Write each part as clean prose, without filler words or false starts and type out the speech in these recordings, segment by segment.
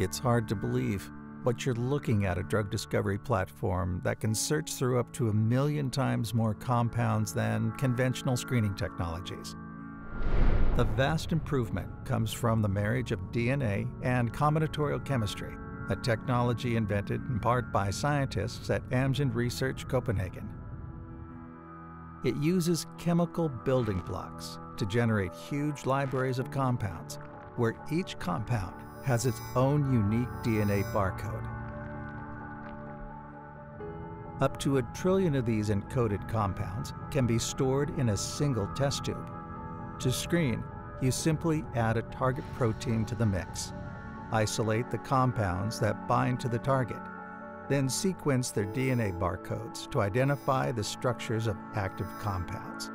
It's hard to believe, but you're looking at a drug discovery platform that can search through up to 1 million times more compounds than conventional screening technologies. The vast improvement comes from the marriage of DNA and combinatorial chemistry, a technology invented in part by scientists at Amgen Research Copenhagen. It uses chemical building blocks to generate huge libraries of compounds, where each compound has its own unique DNA barcode. Up to 1 trillion of these encoded compounds can be stored in a single test tube. To screen, you simply add a target protein to the mix, isolate the compounds that bind to the target, then sequence their DNA barcodes to identify the structures of active compounds.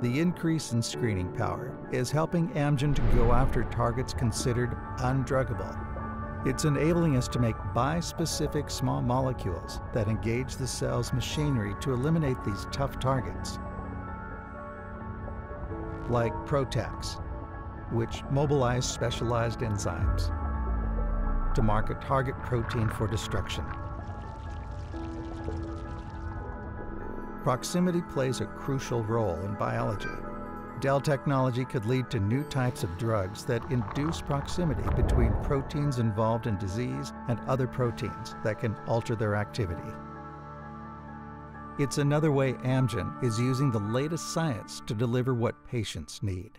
The increase in screening power is helping Amgen to go after targets considered undruggable. It's enabling us to make bispecific small molecules that engage the cell's machinery to eliminate these tough targets, like PROTACs, which mobilize specialized enzymes to mark a target protein for destruction. Proximity plays a crucial role in biology. DEL technology could lead to new types of drugs that induce proximity between proteins involved in disease and other proteins that can alter their activity. It's another way Amgen is using the latest science to deliver what patients need.